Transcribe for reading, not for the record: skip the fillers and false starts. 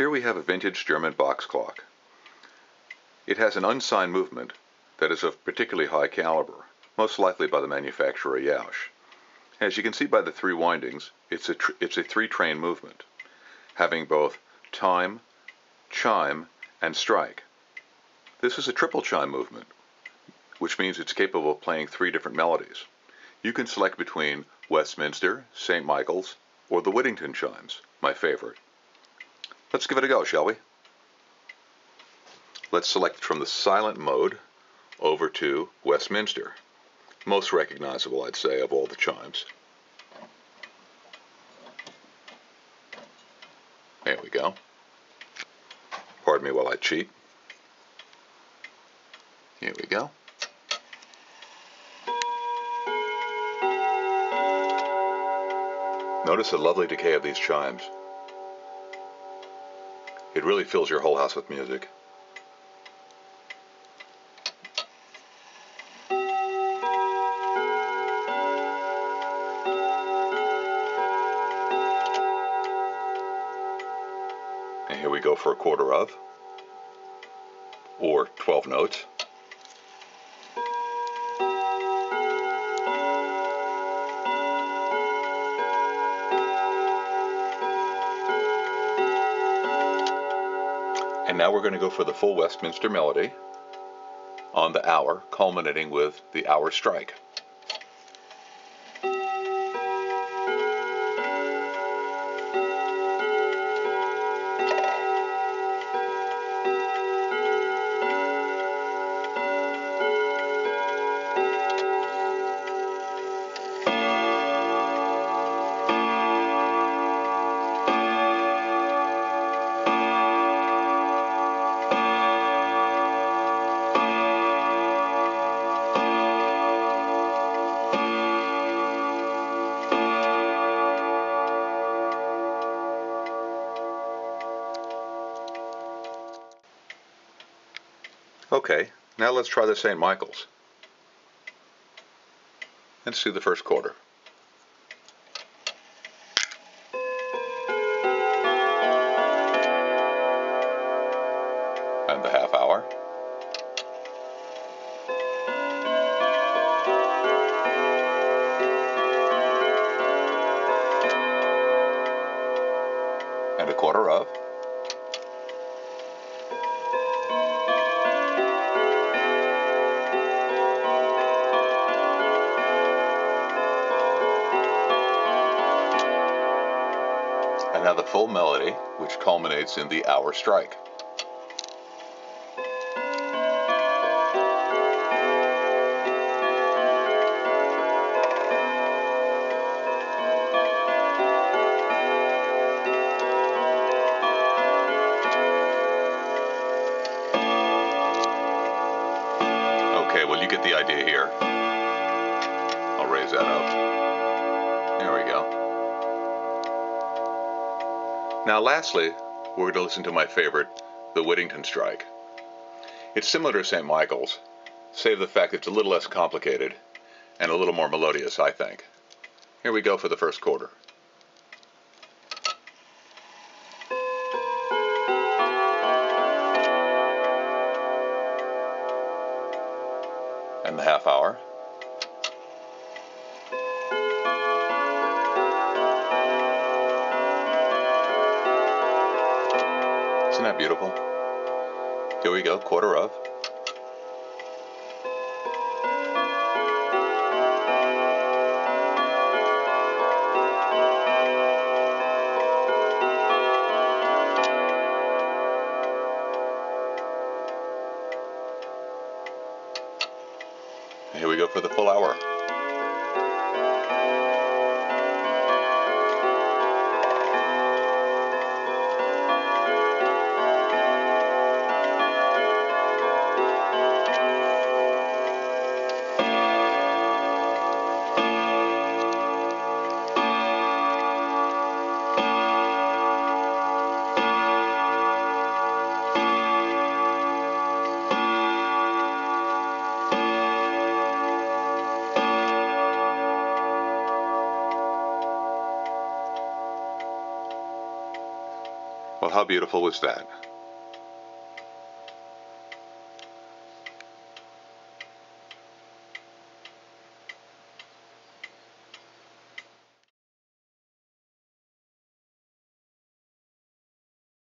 Here we have a vintage German box clock. It has an unsigned movement that is of particularly high caliber, most likely by the manufacturer Jauch. As you can see by the three windings, it's a three-train movement, having both time, chime, and strike. This is a triple chime movement, which means it's capable of playing three different melodies. You can select between Westminster, St. Michael's, or the Whittington chimes, my favorite. Let's give it a go, shall we? Let's select from the silent mode over to Westminster. Most recognizable, I'd say, of all the chimes. There we go. Pardon me while I cheat. Here we go. Notice the lovely decay of these chimes. It really fills your whole house with music. And here we go for a quarter of, or 12 notes. And now we're going to go for the full Westminster melody on the hour, culminating with the hour strike. Okay, now let's try the St. Michael's. Let's do the first quarter. And the half hour. And a quarter of. And now the full melody, which culminates in the hour strike. Okay, well, you get the idea here. I'll raise that up. There we go. Now lastly, we're going to listen to my favorite, the Whittington strike. It's similar to St. Michael's, save the fact that it's a little less complicated and a little more melodious, I think. Here we go for the first quarter. And the half hour. Isn't that beautiful? Here we go, quarter of. Here we go for the full hour. how beautiful was that?